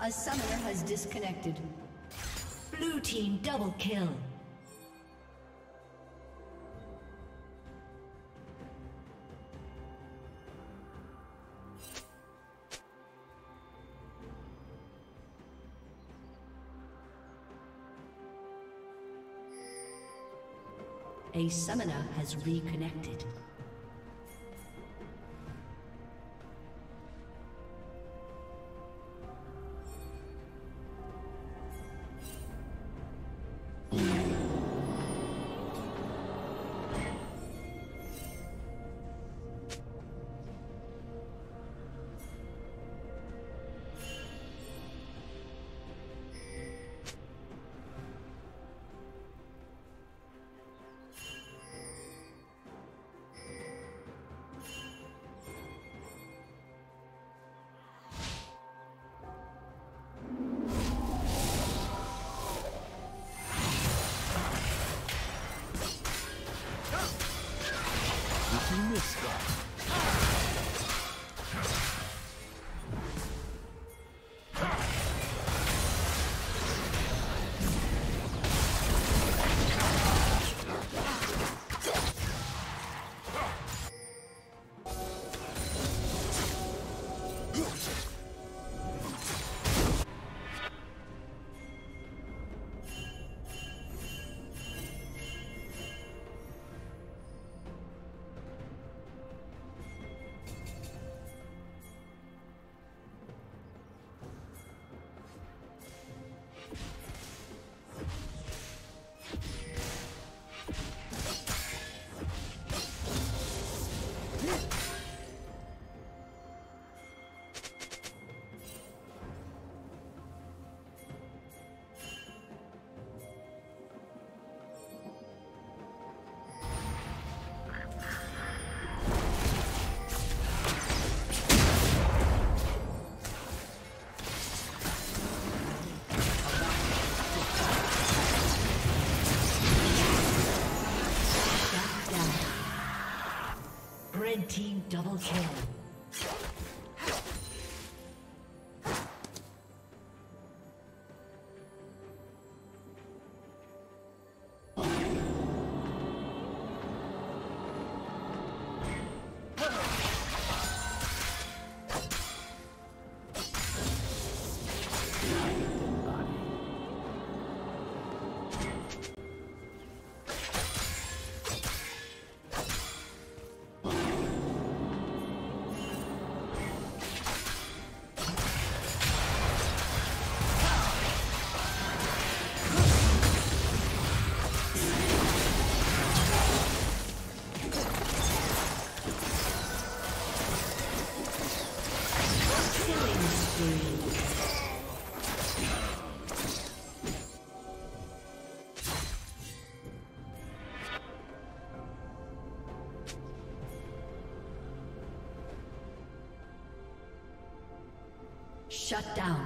A summoner has disconnected. Blue team double kill. A summoner has reconnected. Team double kill. Shut down.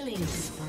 Killing spree.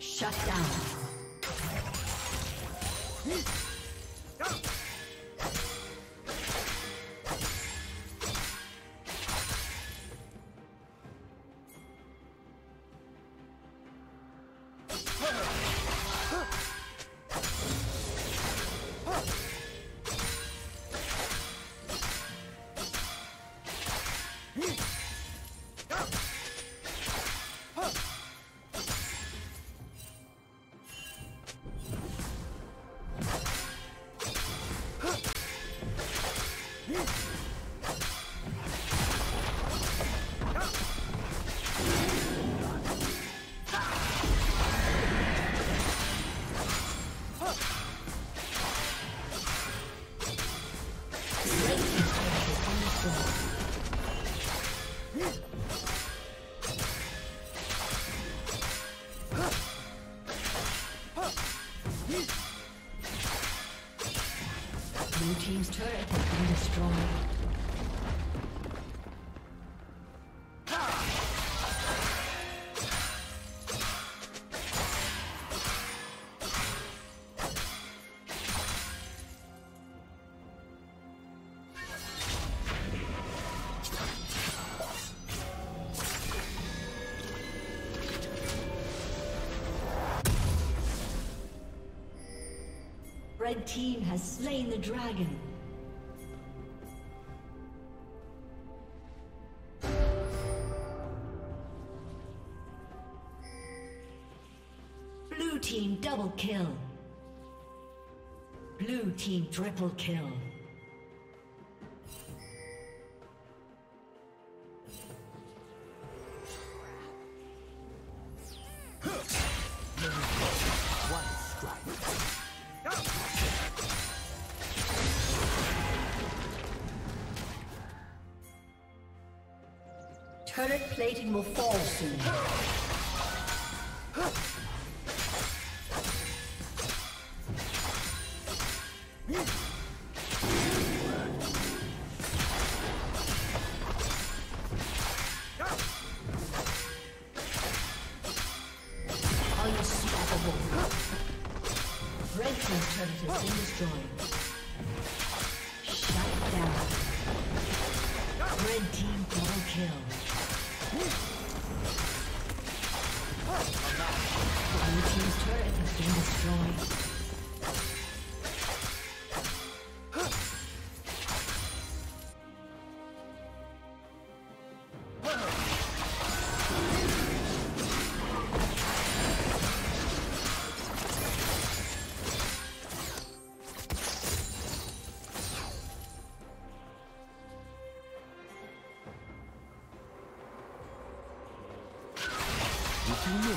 Shut down. Blue team's turret has been destroyed. Red team has slain the dragon. Blue team double kill. Blue team triple kill. Turret plating will fall soon. Unstoppable. Red team's turret has been destroyed. Shut down. Red team double kill. Blue team's turret has been destroyed. Blue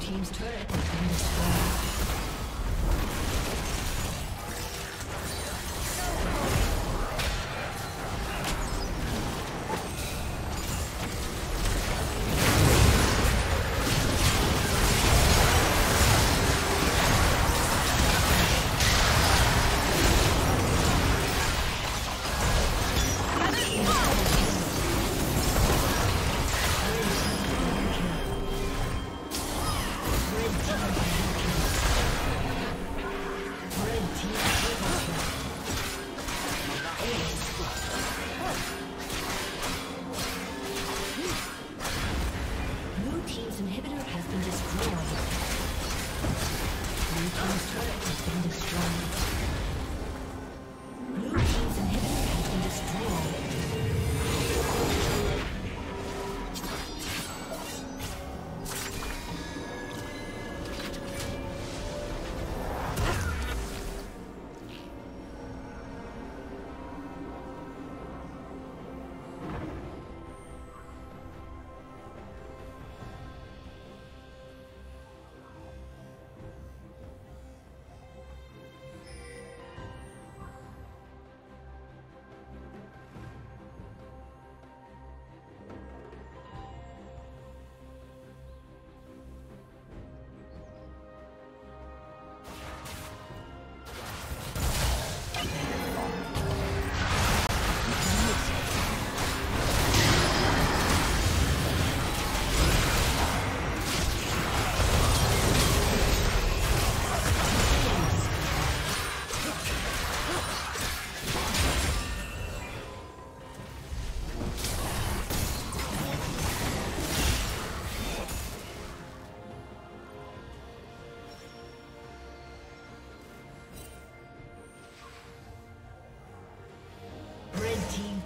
Team's turret has been destroyed.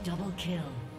Double kill.